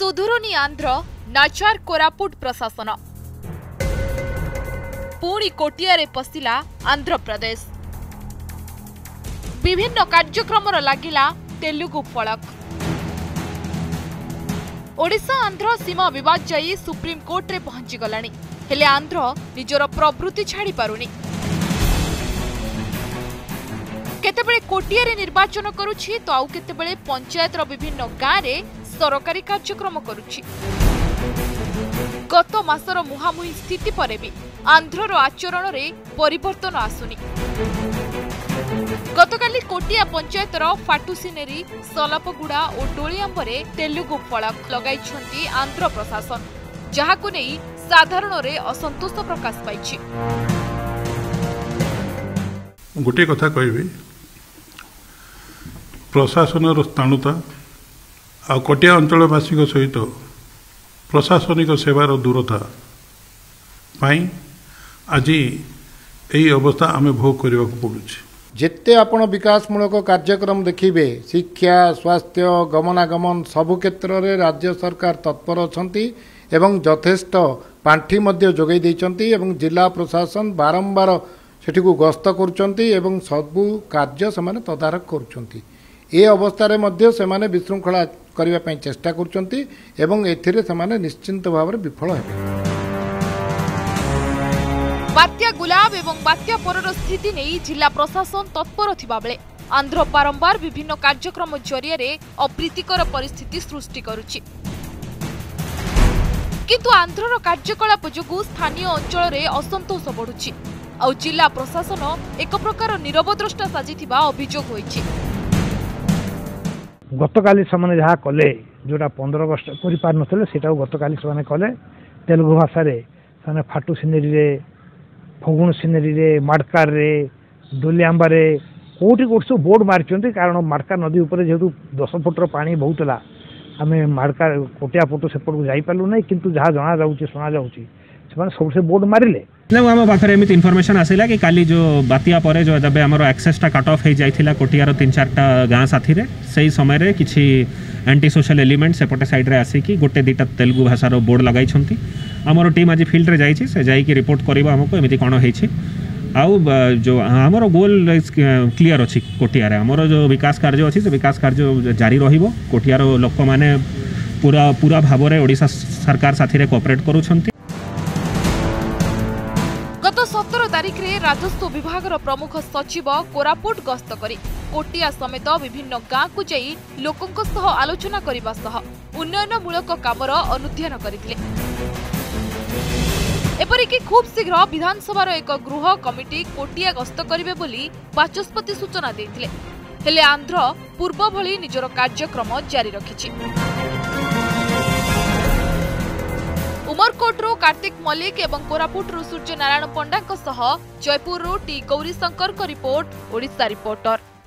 सुधुरुनी आंध्र नाचार कोरापुट प्रशासन पुणी कोटियारे पशिला आंध्र प्रदेश विभिन्न कार्यक्रम लगिला तेलुगु फलक ओडिशा आंध्र सीमा विवाद जाई सुप्रीम कोर्ट रे पहुंची गलानी हेले आंध्र निजर प्रवृत्ति छाड़ी पारुनी केतेबेले कोटियारे निर्वाचन करूछि तो आउ केतेबेले पंचायतर विभिन्न गाँ रे सरकारी कार्यक्रम करूछि गत मासर मुहामुही स्थिति परे भी आंध्रर आचरण रे परिवर्तन आसुनी गतकाली कोटिया पंचायतर फाटुसिनेरी सलापगुड़ा और डोलियांबरे तेलुगु फलक लगाइछंती आंध्र प्रशासन जहाकु नेई साधारण रे असंतोष प्रकाश पाइछि। गोटे कथा कहबी प्रशासन स्थाणुता आ कोटिया अंचलवासी सहित प्रशासनिक सेवार दूरता आज यही अवस्था आम भोग करने को पड़ुछि। जिते आपण विकासमूलक कार्यक्रम देखिबे शिक्षा स्वास्थ्य गमनागमन सबु क्षेत्र में राज्य सरकार तत्पर अछंती एवं यथेष्ट पांठी मध्य जोगाई दैछंती एवं जिला प्रशासन बारंबार सेठी को गस्त करछंती एवं सबु कार्य समाने तदारक करछंती ए अवस्था रे मध्य समाने विशृंखला करिवा पई चेष्टा करछंती एवं एथिरे समाने निश्चिंत भाव रे विफल हेबे। बात्या गुलाब एवं बात्या परर स्थिति नहीं जिला प्रशासन तत्पर थिबा बेले आंध्र बारंबार विभिन्न कार्यक्रम जरिया रे अप्रीतिकर परिस्थिति सृष्टि करुछि किंतु आंध्रर कार्यकलाप जोगु स्थानीय अंचल रे असंतोष बढ़ुछि आ जिला प्रशासन एक प्रकार नीरव दृष्टा साजिथिबा अभियोग होइछि। गतकाली समाने जहा कले जोटा 15 वर्ष करि पार नथले सेटा गतकाली समाने कले तेलुगु भाषा रे सने फाटू सिनेरी रे फगुण सिनेरी रे मार्कार रे डोलियांबा रे कोटी कोटी सब बोर्ड मार्चंती कारण मार्कार नदी ऊपर जेतु 10 फुटर पानी बहुतला आमे मार्कार कोटिया फोटो सेपट को जाई पालु नै किंतु जहा जना जाउची सुना जाउची सेमान सबसे बोर्ड मारिले नै हम पाखरे एमित इन्फॉर्मेशन आसेला कि काली जो बातिया परे जो जबे हमरो एक्सेस टा कट ऑफ हे जाईथिला कोटियारो 3-4 टा गां साथी रे सही समय रे किछि एंटी सोशल एलिमेंट सेपटे साइड रे आसी कि गोटे दिटा तेलुगु भाषा रो बोर्ड लगाई छंती आमर टीम आज फिल्ड रे जाईछि से जाई कि रिपोर्ट करबा हमको एमिति कोन हेछि आउ जो हमरो गोल क्लियर अछि कोटिया रे हमरो जो विकास कार्य अछि से विकास कार्य जारी रहिबो कोटिया रो लोक माने पूरा पूरा भाव रे ओडिसा सरकार साथी रे कोऑपरेट करूछंती। गत 17 तारिख रे राजस्व विभाग रो प्रमुख सचिव कोरापुट गस्त करी कोटिया समेत विभिन्न गाँ को जाई लोकंक सह आलोचना करबा सह उन्नयनमूलक कामर अनुध्यान करथिले एपरिक खूब शीघ्र विधानसभा एक गृह कमिटी कोटिया गस्त करेंगे बोली वाचस्पति सूचना देते हेले आंध्र पूर्व भली निजर कार्यक्रम जारी रखिछि। उमरकोट्रु कार्तिक मल्लिक और कोरापुट्रु सूर्य नारायण पंडा सह जयपुरु T Gaurishankar report Odisha reporter.